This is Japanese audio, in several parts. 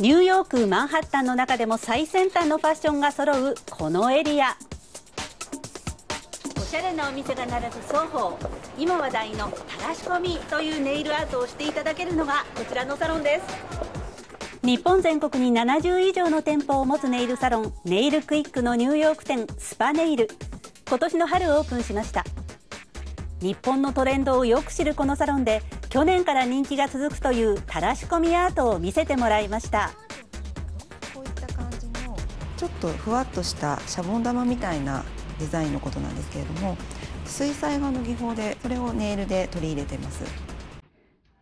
ニューヨークマンハッタンの中でも最先端のファッションが揃うこのエリア、おしゃれなお店が並ぶ双方、今話題のたらし込みというネイルアートをしていただけるのがこちらのサロンです。日本全国に70以上の店舗を持つネイルサロン、ネイルクイックのニューヨーク店スパネイル、今年の春オープンしました。日本のトレンドをよく知るこのサロンで、去年から人気が続くというたらし込みアートを見せてもらいました。こういった感じのちょっとふわっとしたシャボン玉みたいなデザインのことなんですけれども、水彩画の技法でそれをネイルで取り入れています。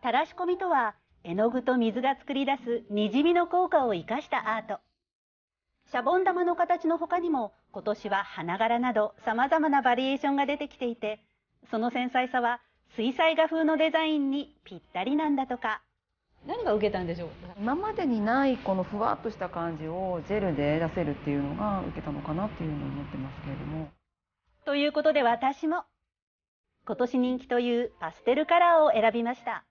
たらし込みとは、絵の具と水が作り出すにじみの効果を生かしたアート。シャボン玉の形の他にも、今年は花柄などさまざまなバリエーションが出てきていて、その繊細さは水彩画風のデザインにぴったりなんだとか。何が受けたんでしょう。今までにないこのふわっとした感じをジェルで出せるっていうのが受けたのかなっていうのを思ってますけれども。ということで、私も今年人気というパステルカラーを選びました。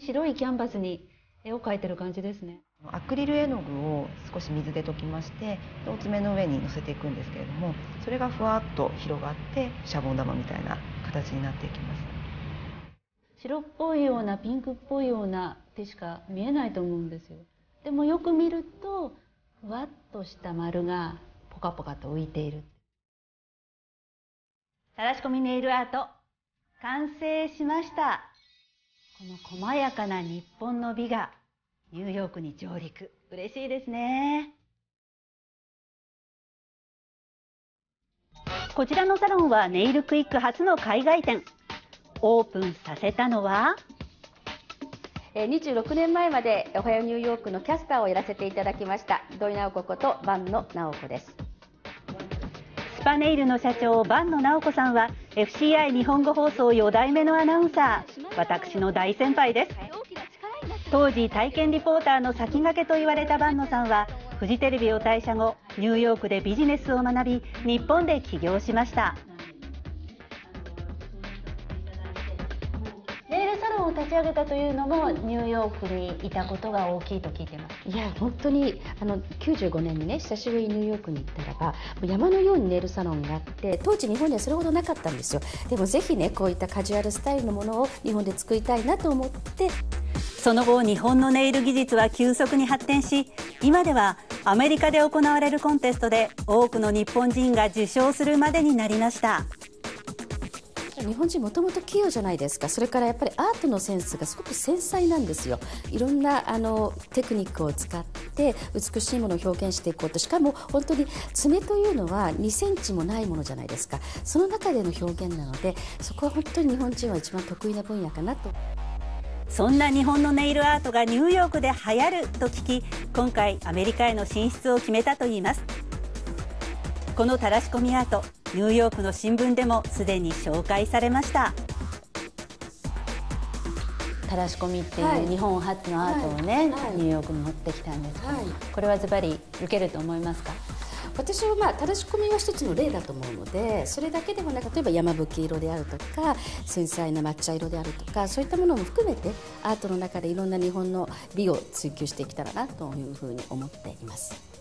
白いキャンバスに絵を描いてる感じですね。アクリル絵の具を少し水で溶きまして、お爪の上にのせていくんですけれども、それがふわっと広がってシャボン玉みたいな形になっていきます。白っぽいようなピンクっぽいようなってしか見えないと思うんですよ。でもよく見ると、ふわっとした丸がポカポカと浮いている。たらし込みネイルアート、完成しました。この細やかな日本の美がニューヨークに上陸、嬉しいですね。こちらのサロンはネイルクイック初の海外店。オープンさせたのは26年前までおはようニューヨークのキャスターをやらせていただきました土井直子こと坂野直子です。スパネイルの社長坂野直子さんは FCI 日本語放送4代目のアナウンサー、私の大先輩です。当時体験リポーターの先駆けと言われた坂野さんは、フジテレビを退社後、ニューヨークでビジネスを学び、日本で起業しました。ネイルサロンを立ち上げたというのも、ニューヨークにいたことが大きいと聞いてます。いや本当に95年にね、久しぶりにニューヨークに行ったらば、山のようにネイルサロンがあって、当時日本にはそれほどなかったんですよ。でもぜひね、こういったカジュアルスタイルのものを日本で作りたいなと思って、その後日本のネイル技術は急速に発展し、今ではアメリカで行われるコンテストで多くの日本人が受賞するまでになりました。日本人もともと器用じゃないですか。それからやっぱりアートのセンスがすごく繊細なんですよ。いろんなテクニックを使って美しいものを表現していこうと。しかも本当に爪というのは2センチもないものじゃないですか。その中での表現なので、そこは本当に日本人は一番得意な分野かなと。そんな日本のネイルアートがニューヨークで流行ると聞き、今回アメリカへの進出を決めたといいます。このたらし込みアート、ニューヨークの新聞でもすでに紹介されました。たらし込みっていう日本初のアートをね、ニューヨークに持ってきたんですけど、これはズバリ受けると思いますか。私はたらし込みは一つの例だと思うので、それだけでもなく、例えば山吹色であるとか、繊細な抹茶色であるとか、そういったものも含めてアートの中でいろんな日本の美を追求してきたらなというふうに思っています。